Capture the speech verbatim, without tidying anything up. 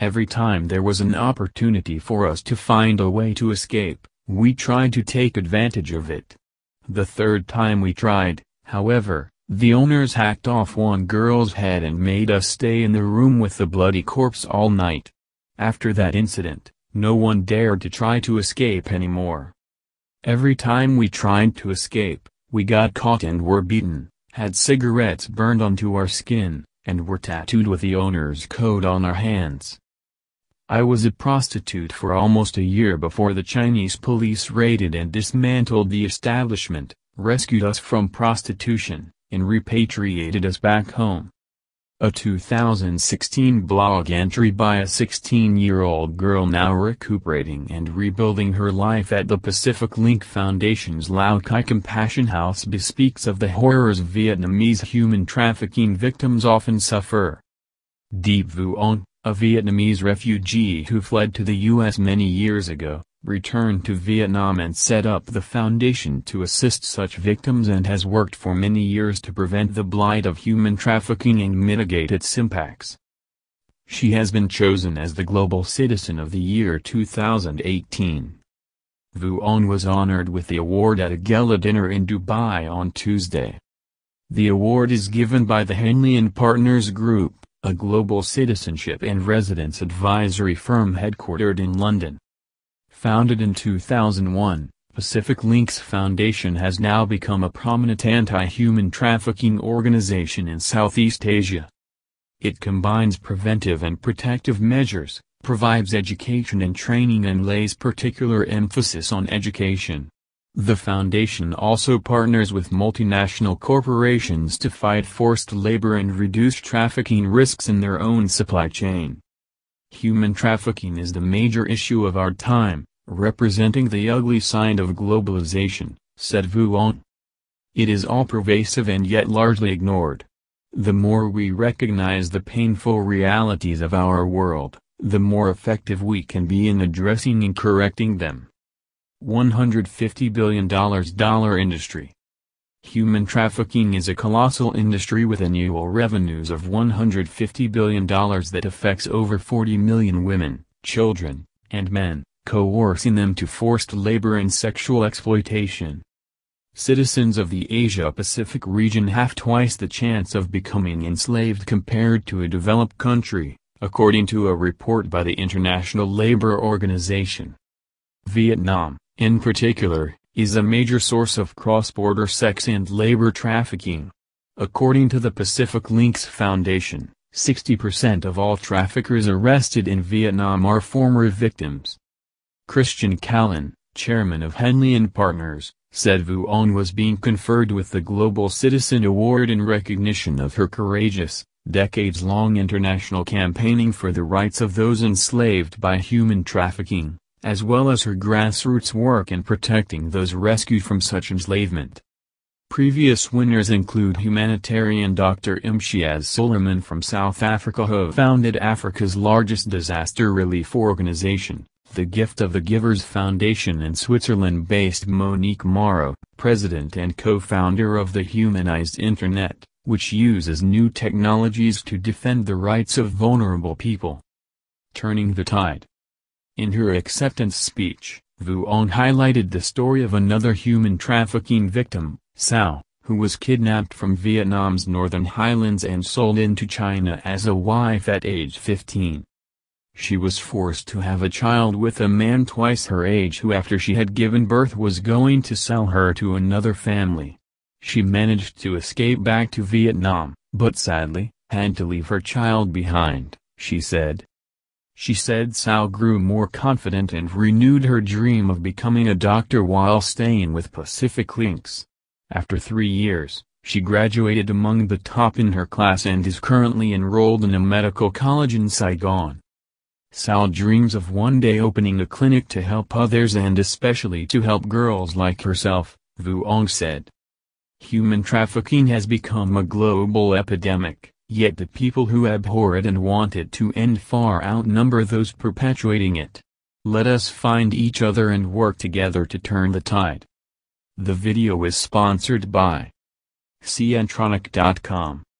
Every time there was an opportunity for us to find a way to escape, we tried to take advantage of it. The third time we tried, however, the owners hacked off one girl's head and made us stay in the room with the bloody corpse all night. After that incident, no one dared to try to escape anymore. Every time we tried to escape, we got caught and were beaten, had cigarettes burned onto our skin, and were tattooed with the owner's code on our hands. I was a prostitute for almost a year before the Chinese police raided and dismantled the establishment, rescued us from prostitution, and repatriated us back home. A two thousand sixteen blog entry by a sixteen-year-old girl now recuperating and rebuilding her life at the Pacific Links Foundation's Lao Cai Compassion House bespeaks of the horrors Vietnamese human trafficking victims often suffer. Diep Vuong, a Vietnamese refugee who fled to the U S many years ago, returned to Vietnam and set up the foundation to assist such victims and has worked for many years to prevent the blight of human trafficking and mitigate its impacts. She has been chosen as the Global Citizen of the Year two thousand eighteen. Vuong was honored with the award at a gala dinner in Dubai on Tuesday. The award is given by the Henley and Partners Group, a global citizenship and residence advisory firm headquartered in London. Founded in two thousand one, Pacific Links Foundation has now become a prominent anti-human trafficking organization in Southeast Asia. It combines preventive and protective measures, provides education and training, and lays particular emphasis on education. The foundation also partners with multinational corporations to fight forced labor and reduce trafficking risks in their own supply chain. Human trafficking is the major issue of our time, representing the ugly side of globalization, said Vuong. It is all-pervasive and yet largely ignored. The more we recognize the painful realities of our world, the more effective we can be in addressing and correcting them. one hundred fifty billion dollar industry. Human trafficking is a colossal industry with annual revenues of one hundred fifty billion dollars that affects over forty million women, children, and men, coercing them to forced labor and sexual exploitation. Citizens of the Asia-Pacific region have twice the chance of becoming enslaved compared to a developed country, according to a report by the International Labor Organization. Vietnam, in particular, is a major source of cross-border sex and labor trafficking. According to the Pacific Links Foundation, sixty percent of all traffickers arrested in Vietnam are former victims. Christian Callen, chairman of Henley and Partners, said Vuong was being conferred with the Global Citizen Award in recognition of her courageous, decades-long international campaigning for the rights of those enslaved by human trafficking, as well as her grassroots work in protecting those rescued from such enslavement. Previous winners include humanitarian Doctor Imshiaz Suleiman from South Africa, who founded Africa's largest disaster relief organization, The Gift of the Givers Foundation, and Switzerland-based Monique Morrow, president and co-founder of the Humanized Internet, which uses new technologies to defend the rights of vulnerable people. Turning the tide. In her acceptance speech, Vuong highlighted the story of another human trafficking victim, Sao, who was kidnapped from Vietnam's northern highlands and sold into China as a wife at age fifteen. She was forced to have a child with a man twice her age who, after she had given birth, was going to sell her to another family. She managed to escape back to Vietnam, but sadly, had to leave her child behind, she said. She said Sao grew more confident and renewed her dream of becoming a doctor while staying with Pacific Links. After three years, she graduated among the top in her class and is currently enrolled in a medical college in Saigon. Sao dreams of one day opening a clinic to help others and especially to help girls like herself, Vuong said. Human trafficking has become a global epidemic. Yet the people who abhor it and want it to end far outnumber those perpetuating it. Let us find each other and work together to turn the tide. The video is sponsored by C N Tronic dot com.